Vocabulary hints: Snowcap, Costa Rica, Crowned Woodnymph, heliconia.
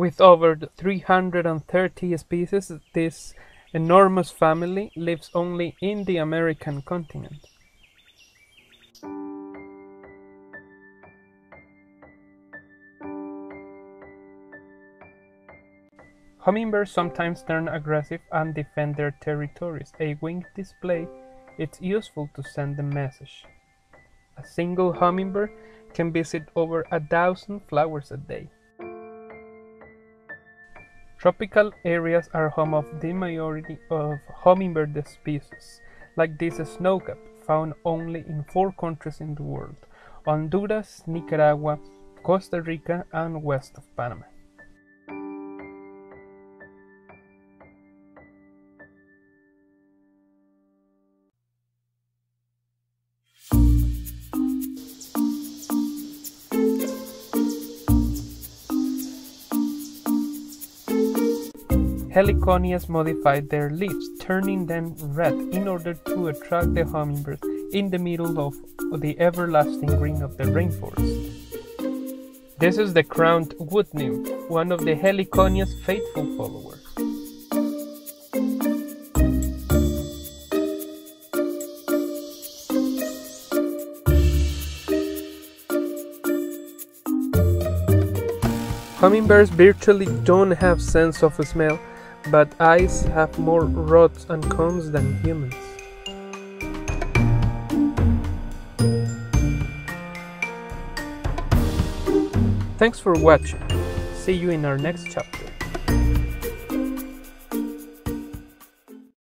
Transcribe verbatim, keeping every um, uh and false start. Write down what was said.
With over three hundred thirty species, this enormous family lives only in the American continent. Hummingbirds sometimes turn aggressive and defend their territories. A winged display is useful to send the message. A single hummingbird can visit over a thousand flowers a day. Tropical areas are home of the majority of hummingbird species, like this snowcap, found only in four countries in the world: Honduras, Nicaragua, Costa Rica, and west of Panama. Heliconias modify their leaves, turning them red in order to attract the hummingbirds in the middle of the everlasting green of the rainforest. This is the crowned woodnymph, one of the heliconia's faithful followers. Hummingbirds virtually don't have sense of smell, but eyes have more rods and cones than humans. Thanks for watching. See you in our next chapter.